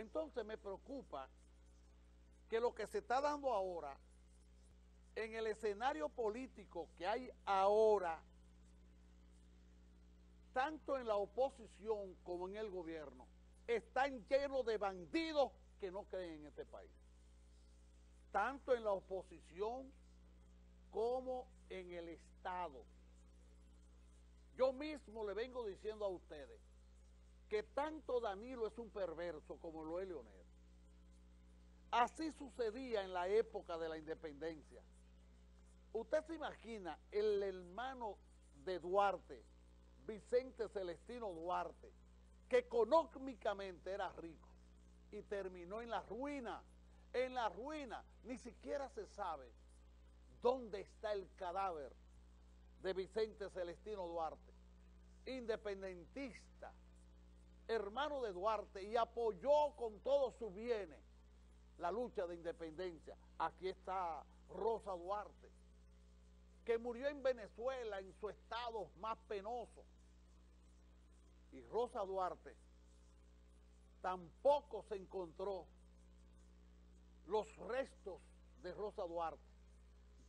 Entonces me preocupa que lo que se está dando ahora, en el escenario político que hay ahora, tanto en la oposición como en el gobierno, están llenos de bandidos que no creen en este país. Tanto en la oposición como en el Estado. Yo mismo le vengo diciendo a ustedes que tanto Danilo es un perverso como lo es Leonel. Así sucedía en la época de la independencia. Usted se imagina el hermano de Duarte, Vicente Celestino Duarte, que económicamente era rico y terminó en la ruina. En la ruina ni siquiera se sabe dónde está el cadáver de Vicente Celestino Duarte, independentista, hermano de Duarte, y apoyó con todos sus bienes la lucha de independencia. Aquí está Rosa Duarte, que murió en Venezuela, en su estado más penoso. Y Rosa Duarte tampoco se encontró los restos de Rosa Duarte,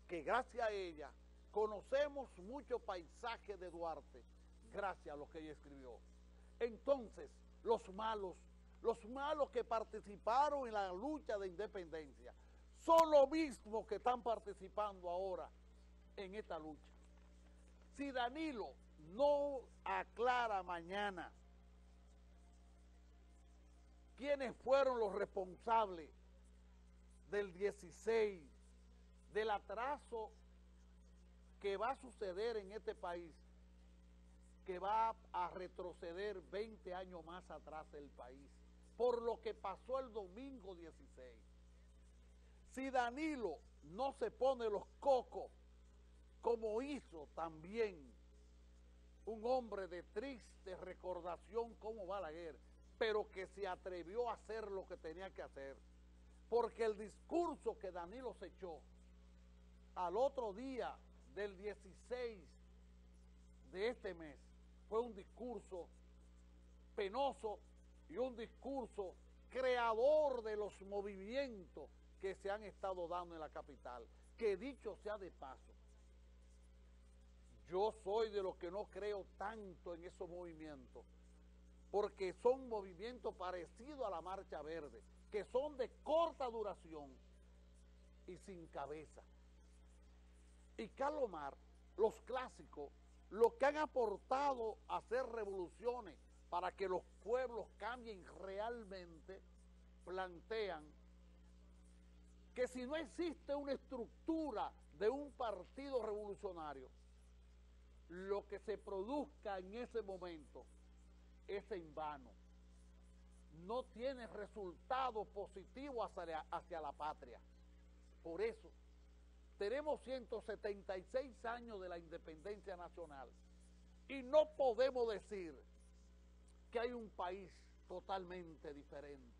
que gracias a ella conocemos muchos paisajes de Duarte, gracias a lo que ella escribió. Entonces, los malos que participaron en la lucha de independencia, son los mismos que están participando ahora en esta lucha. Si Danilo no aclara mañana quiénes fueron los responsables del 16, del atraso que va a suceder en este país, que va a retroceder 20 años más atrás el país, por lo que pasó el domingo 16. Si Danilo no se pone los cocos, como hizo también un hombre de triste recordación como Balaguer, pero que se atrevió a hacer lo que tenía que hacer, porque el discurso que Danilo se echó al otro día del 16 de este mes fue un discurso penoso y un discurso creador de los movimientos que se han estado dando en la capital. Que dicho sea de paso, yo soy de los que no creo tanto en esos movimientos, porque son movimientos parecidos a la Marcha Verde, que son de corta duración y sin cabeza. Y Carlos Mar, los clásicos, los que han aportado a hacer revoluciones para que los pueblos cambien realmente, plantean que si no existe una estructura de un partido revolucionario, lo que se produzca en ese momento es en vano. No tiene resultado positivo hacia la patria. Por eso, tenemos 176 años de la independencia nacional y no podemos decir que hay un país totalmente diferente.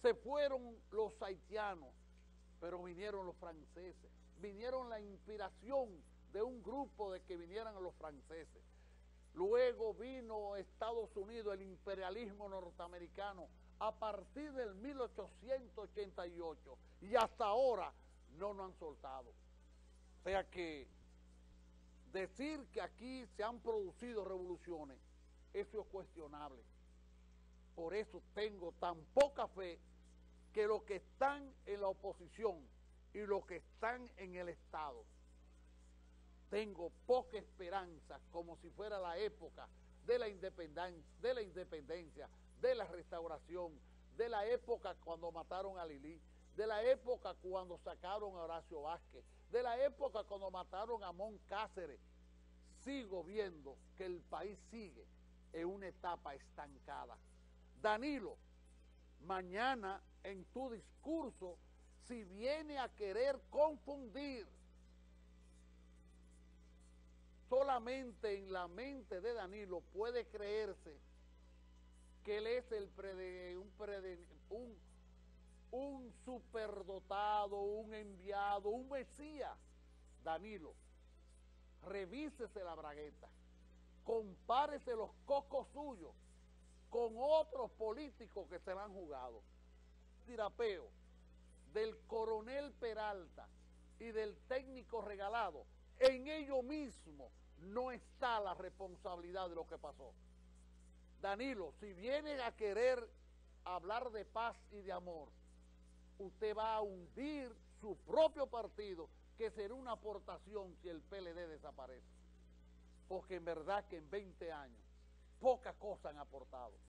Se fueron los haitianos, pero vinieron los franceses. Vinieron la inspiración de un grupo de que vinieran los franceses. Luego vino Estados Unidos, el imperialismo norteamericano, a partir del 1888, y hasta ahora no nos han soltado. O sea que decir que aquí se han producido revoluciones, eso es cuestionable. Por eso tengo tan poca fe que los que están en la oposición y los que están en el Estado, tengo poca esperanza, como si fuera la época de la independencia, de la restauración, de la época cuando mataron a Lili, de la época cuando sacaron a Horacio Vázquez, de la época cuando mataron a Mon Cáceres. Sigo viendo que el país sigue en una etapa estancada. Danilo, mañana en tu discurso, si viene a querer confundir solamente en la mente de Danilo, puede creerse que él es un superdotado, un enviado, un mesías. Danilo, revísese la bragueta, compárese los cocos suyos con otros políticos que se la han jugado. Tirapeo del coronel Peralta y del técnico regalado, en ello mismo no está la responsabilidad de lo que pasó. Danilo, si viene a querer hablar de paz y de amor, usted va a hundir su propio partido, que será una aportación si el PLD desaparece. Porque en verdad que en 20 años pocas cosas han aportado.